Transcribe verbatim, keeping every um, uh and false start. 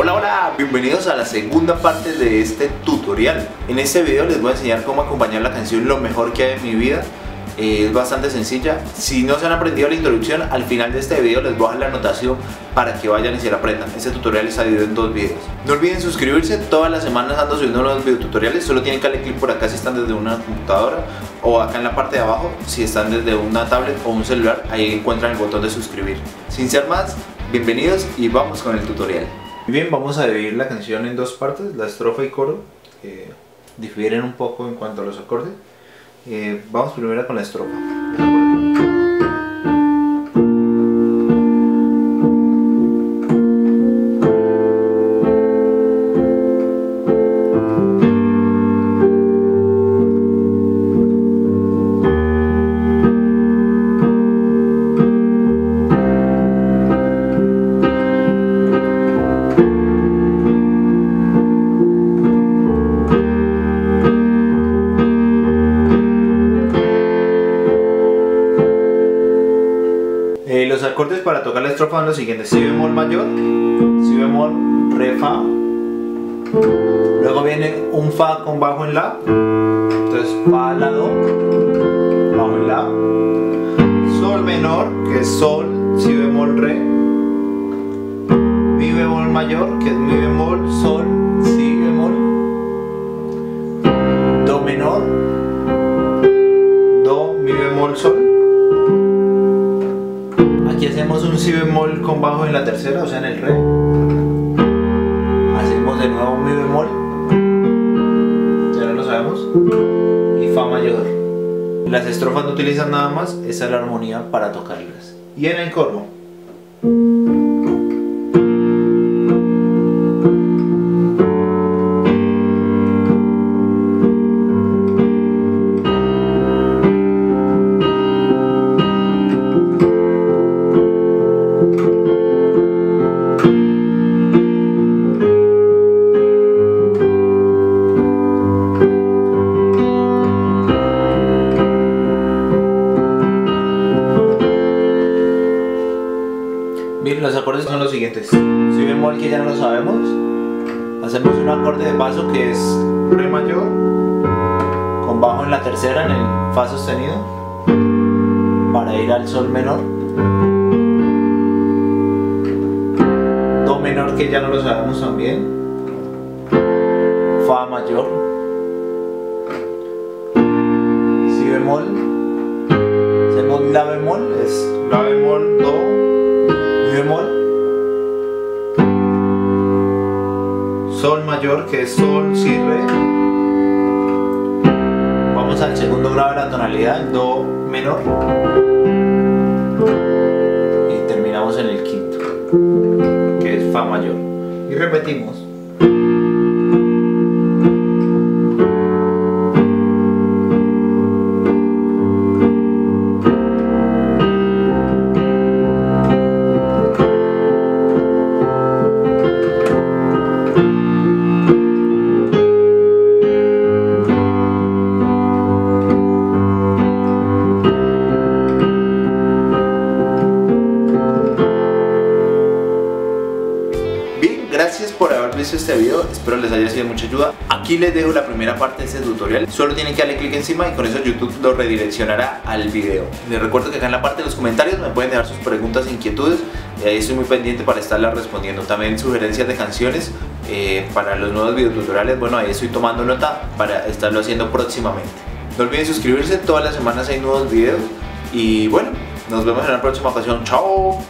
Hola, hola, bienvenidos a la segunda parte de este tutorial. En este video les voy a enseñar cómo acompañar la canción Lo Mejor Que Hay En Mi Vida. eh, Es bastante sencilla. Si no se han aprendido la introducción, al final de este video les voy a dejar la anotación para que vayan y se la aprendan. Este tutorial está dividido en dos videos. No olviden suscribirse, todas las semanas ando subiendo nuevos videotutoriales. Solo tienen que darle clic por acá si están desde una computadora, o acá en la parte de abajo si están desde una tablet o un celular. Ahí encuentran el botón de suscribir. Sin ser más, bienvenidos y vamos con el tutorial. Bien, vamos a dividir la canción en dos partes, la estrofa y coro, que difieren un poco en cuanto a los acordes. Eh, vamos primero con la estrofa. Los acordes para tocar la estrofa son los siguientes: si bemol mayor, si bemol, re, fa. Luego viene un fa con bajo en la, entonces fa, la, do, bajo en la. Sol menor, que es sol, si bemol, re. Mi bemol mayor, que es mi bemol, sol, si bemol. Do menor, do, mi bemol, sol. Aquí hacemos un si bemol con bajo en la tercera, o sea en el re. Hacemos de nuevo un mi bemol, ya no lo sabemos, y fa mayor. Las estrofas no utilizan nada más, esa es la armonía para tocarlas. Y en el coro. Los acordes son los siguientes: si bemol, que ya no lo sabemos, hacemos un acorde de paso que es re mayor con bajo en la tercera en el fa sostenido para ir al sol menor. Do menor, que ya no lo sabemos también, fa mayor, si bemol, hacemos la bemol, es la bemol, do, sol mayor, que es sol, si, re. Vamos al segundo grado de la tonalidad, do menor, y terminamos en el quinto, que es fa mayor, y repetimos. Gracias por haber visto este video, espero les haya sido de mucha ayuda. Aquí les dejo la primera parte de este tutorial, solo tienen que darle clic encima y con eso YouTube lo redireccionará al video. Les recuerdo que acá en la parte de los comentarios me pueden dejar sus preguntas e inquietudes, y ahí estoy muy pendiente para estarlas respondiendo. También sugerencias de canciones eh, para los nuevos videotutoriales, bueno, ahí estoy tomando nota para estarlo haciendo próximamente. No olviden suscribirse, todas las semanas hay nuevos videos y bueno, nos vemos en la próxima ocasión. ¡Chao!